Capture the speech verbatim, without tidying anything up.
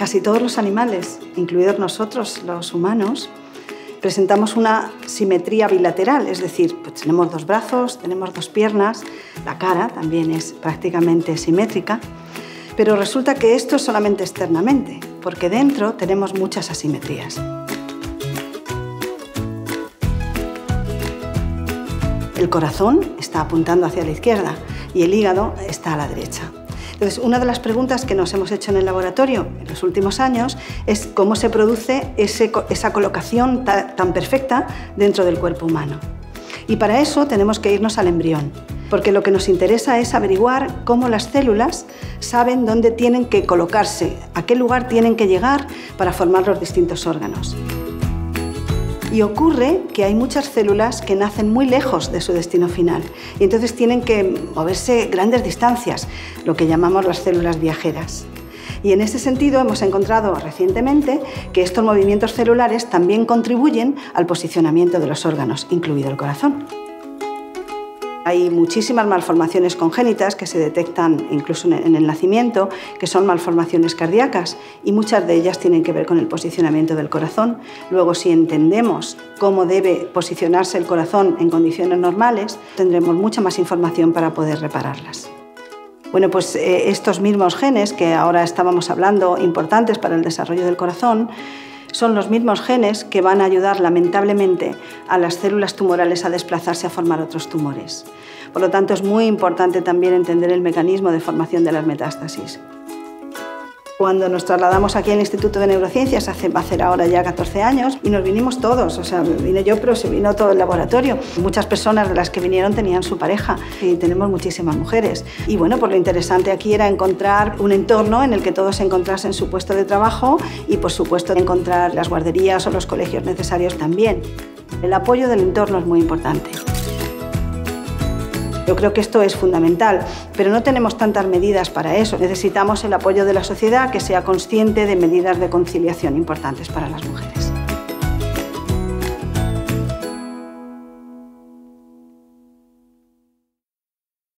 Casi todos los animales, incluidos nosotros, los humanos, presentamos una simetría bilateral, es decir, pues tenemos dos brazos, tenemos dos piernas, la cara también es prácticamente simétrica, pero resulta que esto es solamente externamente, porque dentro tenemos muchas asimetrías. El corazón está apuntando hacia la izquierda y el hígado está a la derecha. Entonces, una de las preguntas que nos hemos hecho en el laboratorio en los últimos años es cómo se produce ese, esa colocación ta, tan perfecta dentro del cuerpo humano. Y para eso tenemos que irnos al embrión, porque lo que nos interesa es averiguar cómo las células saben dónde tienen que colocarse, a qué lugar tienen que llegar para formar los distintos órganos. Y ocurre que hay muchas células que nacen muy lejos de su destino final y entonces tienen que moverse grandes distancias, lo que llamamos las células viajeras. Y en ese sentido hemos encontrado recientemente que estos movimientos celulares también contribuyen al posicionamiento de los órganos, incluido el corazón. Hay muchísimas malformaciones congénitas que se detectan incluso en el nacimiento, que son malformaciones cardíacas, y muchas de ellas tienen que ver con el posicionamiento del corazón. Luego, si entendemos cómo debe posicionarse el corazón en condiciones normales, tendremos mucha más información para poder repararlas. Bueno, pues estos mismos genes que ahora estábamos hablando, importantes para el desarrollo del corazón, son los mismos genes que van a ayudar, lamentablemente, a las células tumorales a desplazarse a formar otros tumores. Por lo tanto, es muy importante también entender el mecanismo de formación de las metástasis. Cuando nos trasladamos aquí al Instituto de Neurociencias, hace, va a hacer ahora ya catorce años, y nos vinimos todos, o sea, vine yo, pero se vino todo el laboratorio. Muchas personas de las que vinieron tenían su pareja, y tenemos muchísimas mujeres. Y bueno, pues lo interesante aquí era encontrar un entorno en el que todos se encontrasen su puesto de trabajo y, por supuesto, encontrar las guarderías o los colegios necesarios también. El apoyo del entorno es muy importante. Yo creo que esto es fundamental, pero no tenemos tantas medidas para eso. Necesitamos el apoyo de la sociedad que sea consciente de medidas de conciliación importantes para las mujeres.